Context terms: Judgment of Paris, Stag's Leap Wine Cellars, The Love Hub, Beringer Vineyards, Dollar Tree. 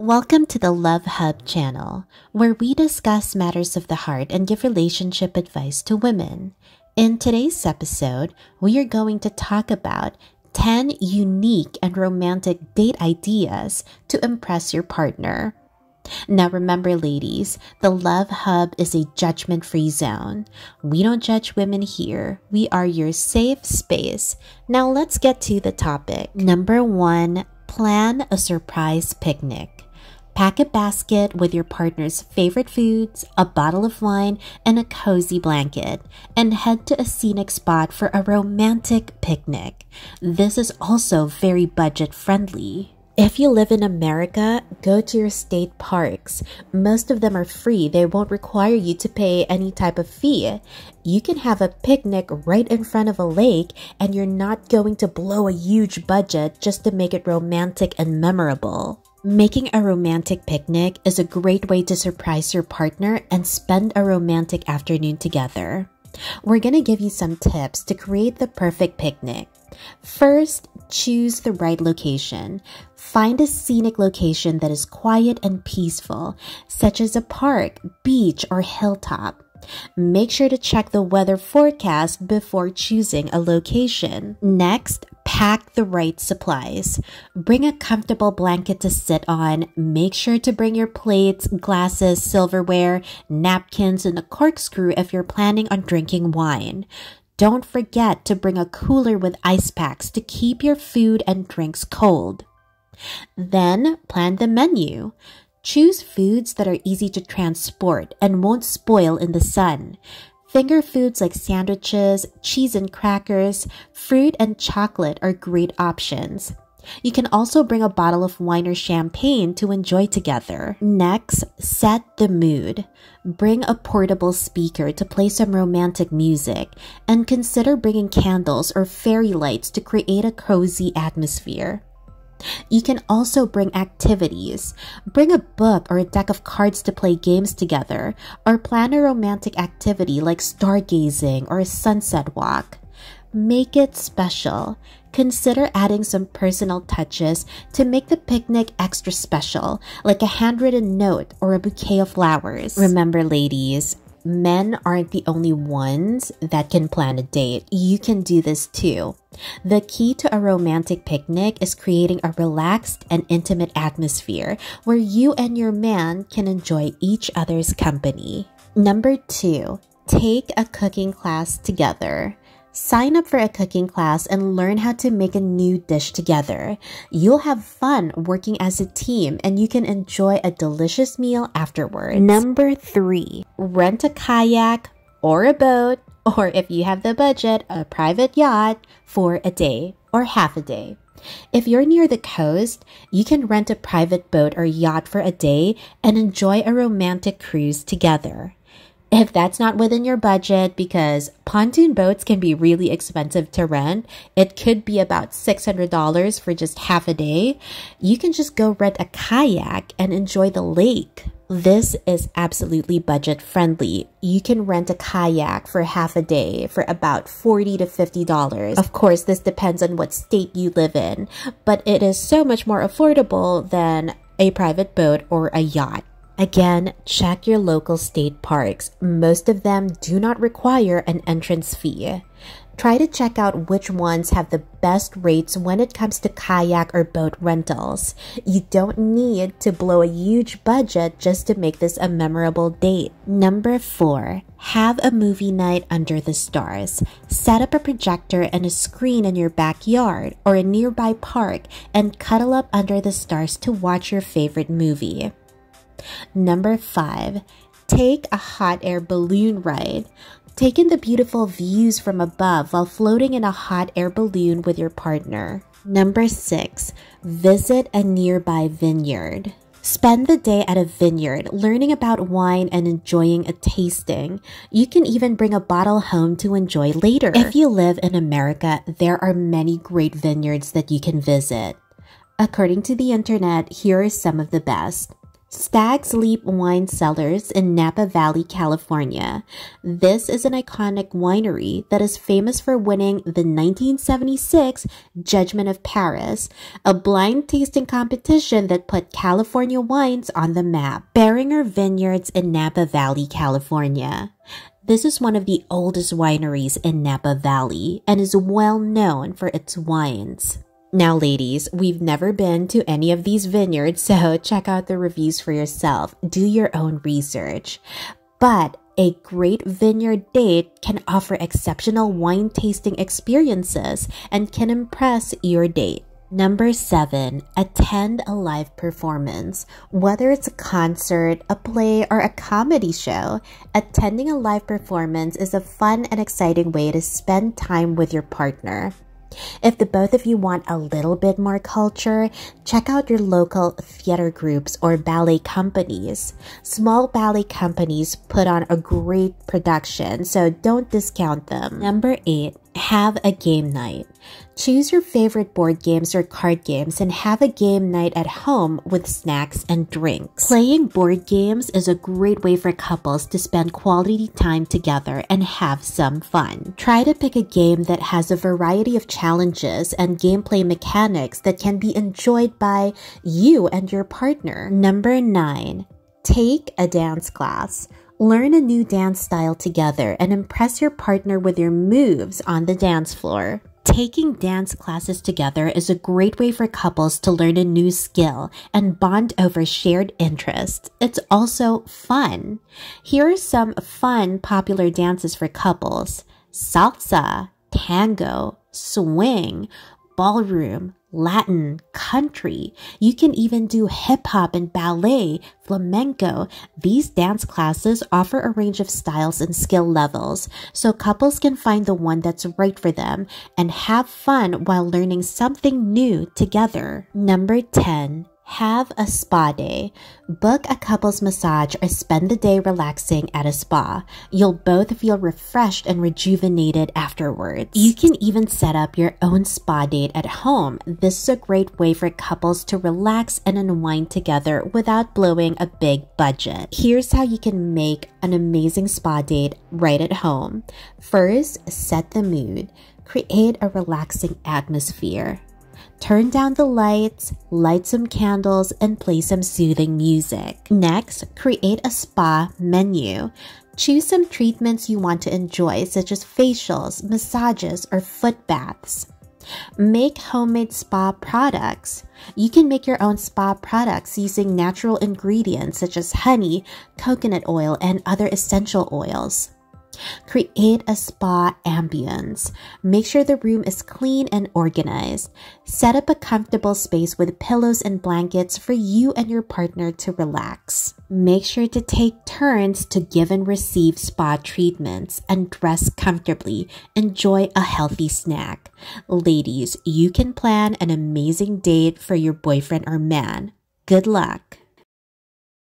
Welcome to the Love Hub channel, where we discuss matters of the heart and give relationship advice to women. In today's episode, we are going to talk about 10 unique and romantic date ideas to impress your partner. Now remember, ladies, the Love Hub is a judgment-free zone. We don't judge women here. We are your safe space. Now let's get to the topic. Number 1, plan a surprise picnic. Pack a basket with your partner's favorite foods, a bottle of wine, and a cozy blanket, and head to a scenic spot for a romantic picnic. This is also very budget-friendly. If you live in America, go to your state parks. Most of them are free. They won't require you to pay any type of fee. You can have a picnic right in front of a lake, and you're not going to blow a huge budget just to make it romantic and memorable. Making a romantic picnic is a great way to surprise your partner and spend a romantic afternoon together. We're going to give you some tips to create the perfect picnic. First, choose the right location. Find a scenic location that is quiet and peaceful, such as a park, beach, or hilltop. Make sure to check the weather forecast before choosing a location. Next, pack the right supplies. Bring a comfortable blanket to sit on. Make sure to bring your plates, glasses, silverware, napkins, and a corkscrew if you're planning on drinking wine. Don't forget to bring a cooler with ice packs to keep your food and drinks cold. Then, plan the menu. Choose foods that are easy to transport and won't spoil in the sun. Finger foods like sandwiches, cheese and crackers, fruit and chocolate are great options. You can also bring a bottle of wine or champagne to enjoy together. Next, set the mood. Bring a portable speaker to play some romantic music, and consider bringing candles or fairy lights to create a cozy atmosphere. You can also bring activities. Bring a book or a deck of cards to play games together, or plan a romantic activity like stargazing or a sunset walk. Make it special. Consider adding some personal touches to make the picnic extra special, like a handwritten note or a bouquet of flowers. Remember, ladies, men aren't the only ones that can plan a date. You can do this too. The key to a romantic picnic is creating a relaxed and intimate atmosphere where you and your man can enjoy each other's company. Number 2, take a cooking class together. Sign up for a cooking class and learn how to make a new dish together. You'll have fun working as a team, and you can enjoy a delicious meal afterwards. Number 3, rent a kayak or a boat, or if you have the budget, a private yacht for a day or half a day. If you're near the coast, you can rent a private boat or yacht for a day and enjoy a romantic cruise together. If that's not within your budget, because pontoon boats can be really expensive to rent, it could be about $600 for just half a day, you can just go rent a kayak and enjoy the lake. This is absolutely budget friendly. You can rent a kayak for half a day for about $40 to $50. Of course, this depends on what state you live in, but it is so much more affordable than a private boat or a yacht. Again, check your local state parks. Most of them do not require an entrance fee. Try to check out which ones have the best rates when it comes to kayak or boat rentals. You don't need to blow a huge budget just to make this a memorable date. Number 4, have a movie night under the stars. Set up a projector and a screen in your backyard or a nearby park and cuddle up under the stars to watch your favorite movie. Number 5, take a hot air balloon ride. Take in the beautiful views from above while floating in a hot air balloon with your partner. Number 6, visit a nearby vineyard. Spend the day at a vineyard, learning about wine and enjoying a tasting. You can even bring a bottle home to enjoy later. If you live in America, there are many great vineyards that you can visit. According to the internet, here are some of the best. Stag's Leap Wine Cellars in Napa Valley, California. This is an iconic winery that is famous for winning the 1976 Judgment of Paris, a blind tasting competition that put California wines on the map. Beringer Vineyards in Napa Valley, California. This is one of the oldest wineries in Napa Valley and is well known for its wines. Now, ladies, we've never been to any of these vineyards, so check out the reviews for yourself. Do your own research. But a great vineyard date can offer exceptional wine tasting experiences and can impress your date. Number 7, attend a live performance. Whether it's a concert, a play, or a comedy show, attending a live performance is a fun and exciting way to spend time with your partner. If the both of you want a little bit more culture, check out your local theater groups or ballet companies. Small ballet companies put on a great production, so don't discount them. Number 8, have a game night. Choose your favorite board games or card games and have a game night at home with snacks and drinks. Playing board games is a great way for couples to spend quality time together and have some fun. Try to pick a game that has a variety of challenges and gameplay mechanics that can be enjoyed by you and your partner. Number 9, take a dance class. Learn a new dance style together and impress your partner with your moves on the dance floor. Taking dance classes together is a great way for couples to learn a new skill and bond over shared interests. It's also fun. Here are some fun popular dances for couples: salsa, tango, swing, ballroom, Latin, country. You can even do hip-hop and ballet, flamenco. These dance classes offer a range of styles and skill levels, so couples can find the one that's right for them and have fun while learning something new together. Number 10. Have a spa day. Book a couple's massage or spend the day relaxing at a spa. You'll both feel refreshed and rejuvenated afterwards. You can even set up your own spa date at home. This is a great way for couples to relax and unwind together without blowing a big budget. Here's how you can make an amazing spa date right at home. First, set the mood. Create a relaxing atmosphere. Turn down the lights, light some candles, and play some soothing music. Next, create a spa menu. Choose some treatments you want to enjoy, such as facials, massages, or foot baths. Make homemade spa products. You can make your own spa products using natural ingredients such as honey, coconut oil, and other essential oils. Create a spa ambience. Make sure the room is clean and organized. Set up a comfortable space with pillows and blankets for you and your partner to relax. Make sure to take turns to give and receive spa treatments and dress comfortably. Enjoy a healthy snack. Ladies, you can plan an amazing date for your boyfriend or man. Good luck!